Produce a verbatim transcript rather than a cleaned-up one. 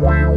Wow.